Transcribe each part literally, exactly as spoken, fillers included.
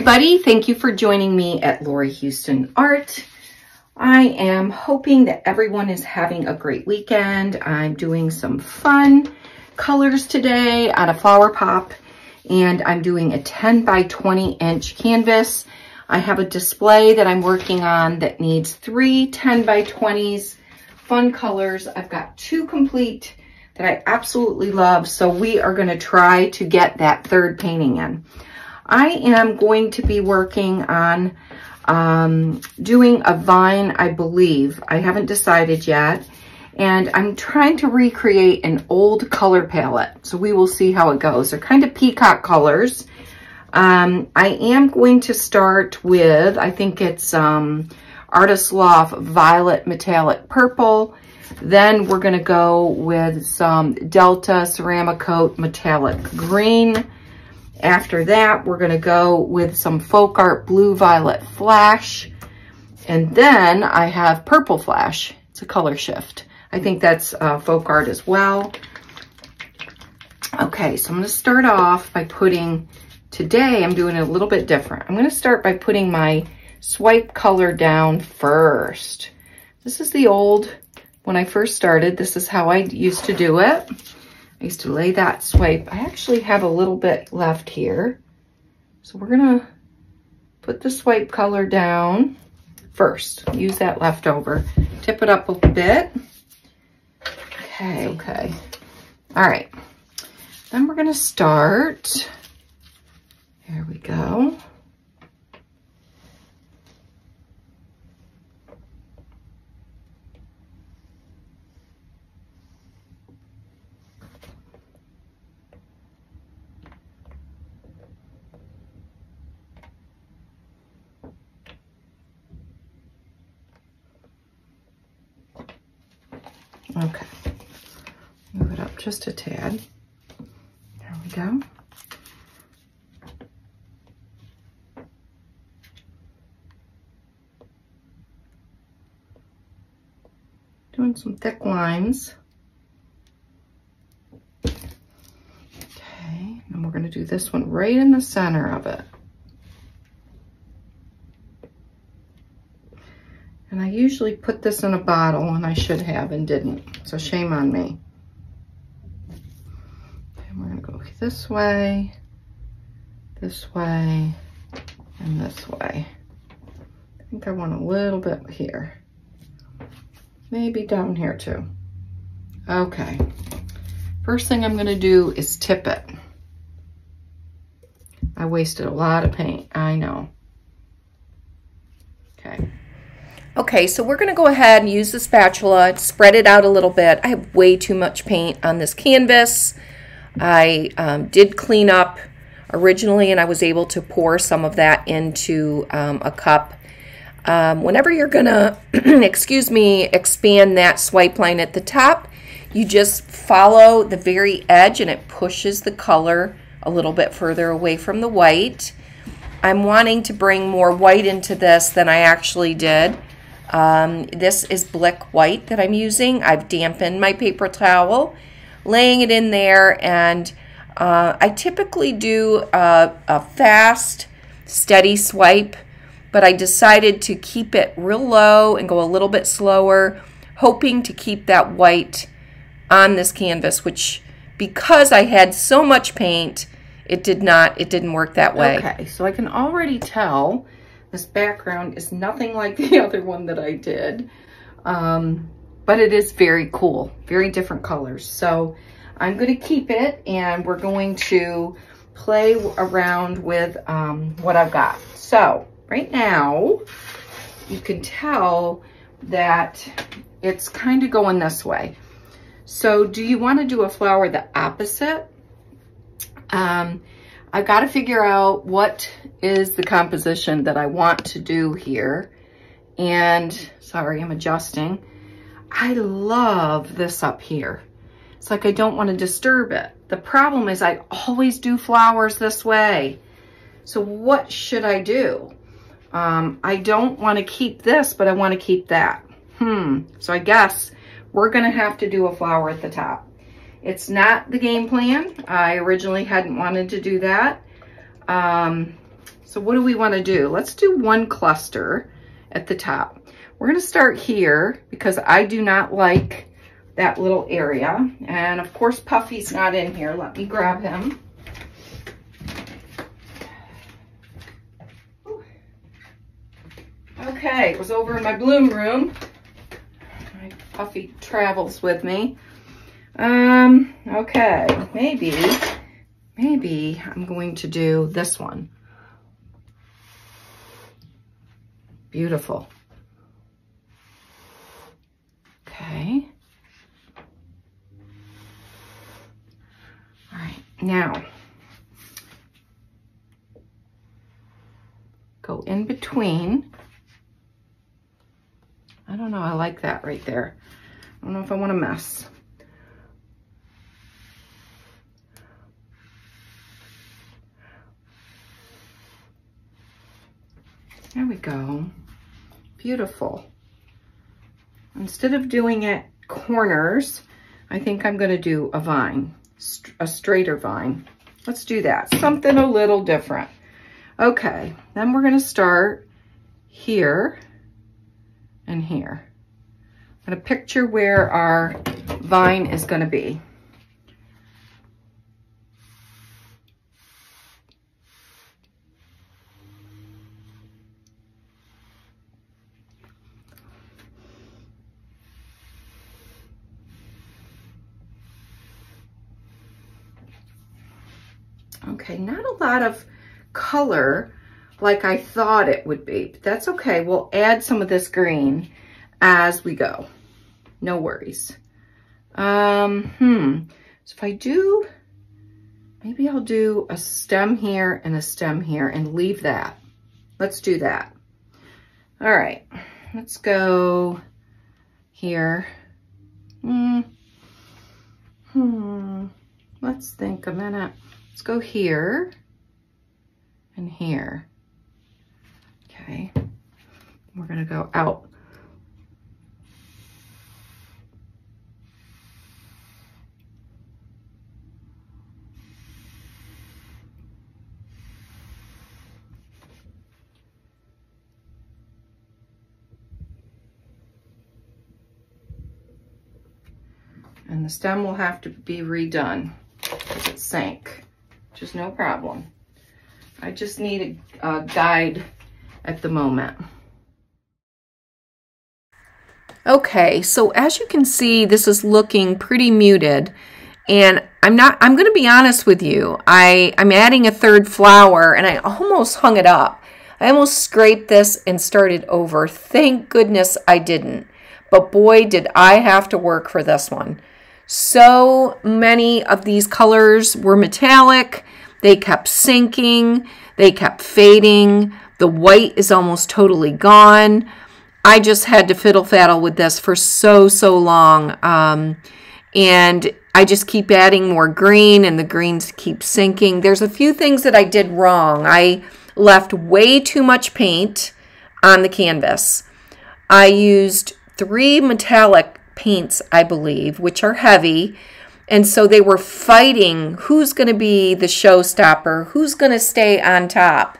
everybody. Thank you for joining me at Lori Houston Art. I am hoping that everyone is having a great weekend. I'm doing some fun colors today out of Flower Pop, and I'm doing a ten by twenty inch canvas. I have a display that I'm working on that needs three ten by twenties, fun colors. I've got two complete that I absolutely love, so we are going to try to get that third painting in. I am going to be working on um, doing a vine, I believe. I haven't decided yet. And I'm trying to recreate an old color palette. So we will see how it goes. They're kind of peacock colors. Um, I am going to start with, I think it's um, Artist Loft Violet Metallic Purple. Then we're going to go with some Delta Ceramcoat Metallic Green. After that, we're going to go with some Folk Art Blue Violet Flash. And then I have Purple Flash. It's a color shift. I think that's uh, Folk Art as well. Okay, so I'm going to start off by putting, today I'm doing it a little bit different. I'm going to start by putting my swipe color down first. This is the old, when I first started, this is how I used to do it. I used to lay that swipe. I actually have a little bit left here. So we're gonna put the swipe color down first. Use that leftover. Tip it up a bit. Okay, okay. All right. Then we're gonna start. There we go. Okay, move it up just a tad. There we go. Doing some thick lines. Okay, and we're going to do this one right in the center of it. And I usually put this in a bottle, and I should have and didn't, so shame on me. And we're gonna go this way, this way, and this way. I think I want a little bit here. Maybe down here too. Okay, first thing I'm gonna do is tip it. I wasted a lot of paint, I know. Okay. Okay, so we're going to go ahead and use the spatula, spread it out a little bit. I have way too much paint on this canvas. I um, did clean up originally, and I was able to pour some of that into um, a cup. Um, whenever you're going to, excuse me, expand that swipe line at the top, you just follow the very edge, and it pushes the color a little bit further away from the white. I'm wanting to bring more white into this than I actually did. Um, this is Blick white that I'm using. I've dampened my paper towel, laying it in there, and uh, I typically do a, a fast, steady swipe, but I decided to keep it real low and go a little bit slower, hoping to keep that white on this canvas, which, because I had so much paint, it did not, it didn't work that way. Okay, so I can already tell this background is nothing like the other one that I did, um, but it is very cool, very different colors. So I'm going to keep it, and we're going to play around with um, what I've got. So right now, you can tell that it's kind of going this way. So do you want to do a flower the opposite? Um, I've got to figure out what is the composition that I want to do here. And, sorry, I'm adjusting. I love this up here. It's like I don't want to disturb it. The problem is I always do flowers this way. So what should I do? Um, I don't want to keep this, but I want to keep that. Hmm. So I guess we're going to have to do a flower at the top. It's not the game plan. I originally hadn't wanted to do that. Um, So what do we want to do? Let's do one cluster at the top. We're going to start here because I do not like that little area. And of course, Puffy's not in here. Let me grab him. Okay, it was over in my bloom room. My Puffy travels with me. Um, okay, maybe, maybe I'm going to do this one. Beautiful. Okay. All right, now go in between. I don't know, I like that right there. I don't know if I want to mess. There we go. Beautiful. Instead of doing it corners, I think I'm going to do a vine, a straighter vine. Let's do that. Something a little different. Okay, then we're going to start here and here. I'm going to picture where our vine is going to be. Okay, not a lot of color like I thought it would be, but that's okay. We'll add some of this green as we go. No worries. Um, hmm. So if I do, maybe I'll do a stem here and a stem here and leave that. Let's do that. All right, let's go here. Hmm. Hmm. Let's think a minute. Let's go here and here. Okay, we're gonna go out. And the stem will have to be redone because it sank, which is no problem. I just need a, a guide at the moment. Okay, so as you can see, this is looking pretty muted. And I'm not, I'm gonna be honest with you, I, I'm adding a third flower and I almost hung it up. I almost scraped this and started over. Thank goodness I didn't. But boy, did I have to work for this one. So many of these colors were metallic. They kept sinking, they kept fading. The white is almost totally gone. I just had to fiddle faddle with this for so, so long. Um, and I just keep adding more green and the greens keep sinking. There's a few things that I did wrong. I left way too much paint on the canvas. I used three metallic paints, I believe, which are heavy. And so they were fighting who's going to be the showstopper, who's going to stay on top.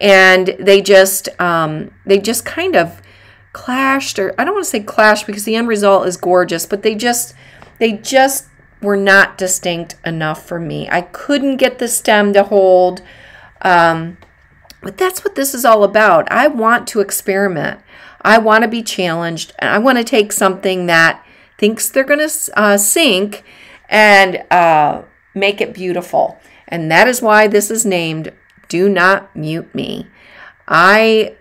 And they just um, they just kind of clashed, or I don't want to say clashed because the end result is gorgeous, but they just they just were not distinct enough for me. I couldn't get the stem to hold, um, but that's what this is all about. I want to experiment. I want to be challenged, and I want to take something that thinks they're going to uh, sink and uh, make it beautiful. And that is why this is named Do Not Mute Me. I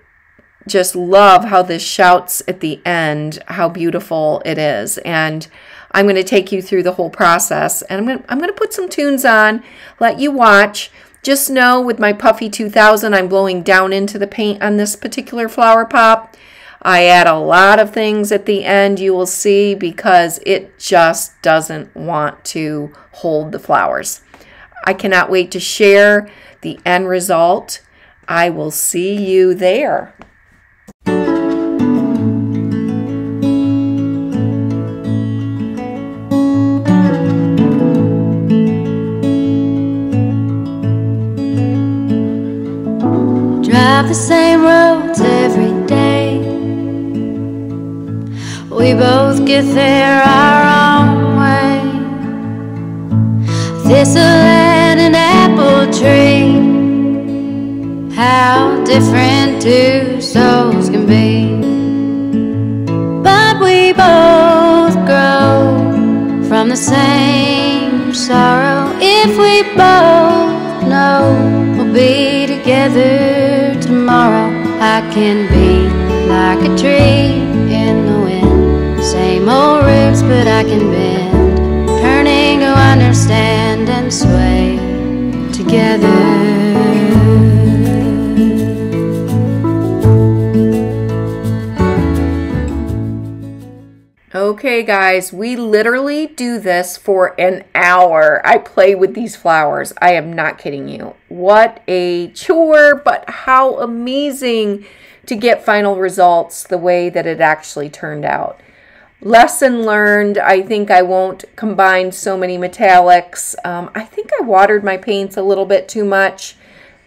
just love how this shouts at the end, how beautiful it is. And I'm going to take you through the whole process. And I'm going to, I'm going to put some tunes on, let you watch. Just know with my Puffy two thousand, I'm blowing down into the paint on this particular flower pop. I add a lot of things at the end, you will see, because it just doesn't want to hold the flowers. I cannot wait to share the end result. I will see you there. both get there our own way. Thistle and an apple tree, how different two souls can be. But we both grow from the same sorrow, if we both know we'll be together tomorrow. I can be like a tree in the wind, same old roots but I can bend, turning to understand and sway together. Okay guys, we literally do this for an hour. I play with these flowers. I am not kidding you. What a chore, but how amazing to get final results the way that it actually turned out. Lesson learned, I think I won't combine so many metallics. Um, I think I watered my paints a little bit too much.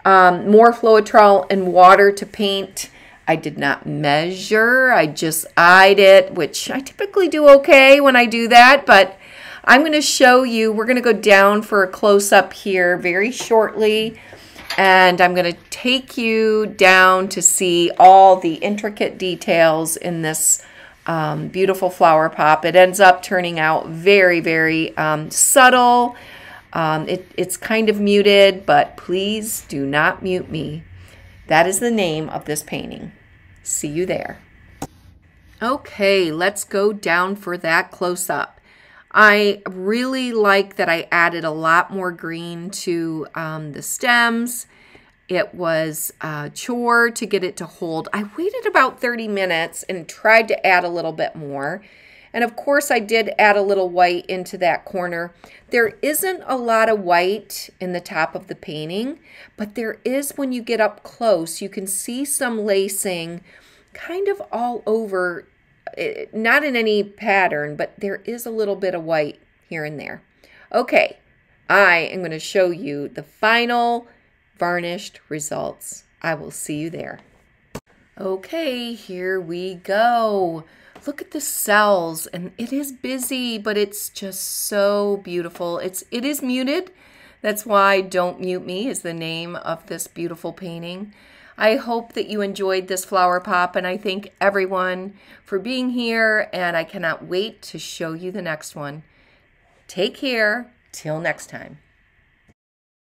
Um, more Floetrol and water to paint. I did not measure, I just eyed it, which I typically do okay when I do that, but I'm gonna show you, we're gonna go down for a close-up here very shortly, and I'm gonna take you down to see all the intricate details in this um, beautiful flower pop. It ends up turning out very, very um, subtle. Um, it, it's kind of muted, but please do not mute me. That is the name of this painting. See you there. Okay, let's go down for that close-up. I really like that I added a lot more green to um, the stems. It was a chore to get it to hold. I waited about thirty minutes and tried to add a little bit more. And of course I did add a little white into that corner. There isn't a lot of white in the top of the painting, but there is when you get up close, you can see some lacing kind of all over, not in any pattern, but there is a little bit of white here and there. Okay, I am going to show you the final varnished results. I will see you there. Okay, here we go. Look at the cells, and it is busy, but it's just so beautiful. It's, it is muted. That's why Don't Mute Me is the name of this beautiful painting. I hope that you enjoyed this flower pop, and I thank everyone for being here, and I cannot wait to show you the next one. Take care. Till next time.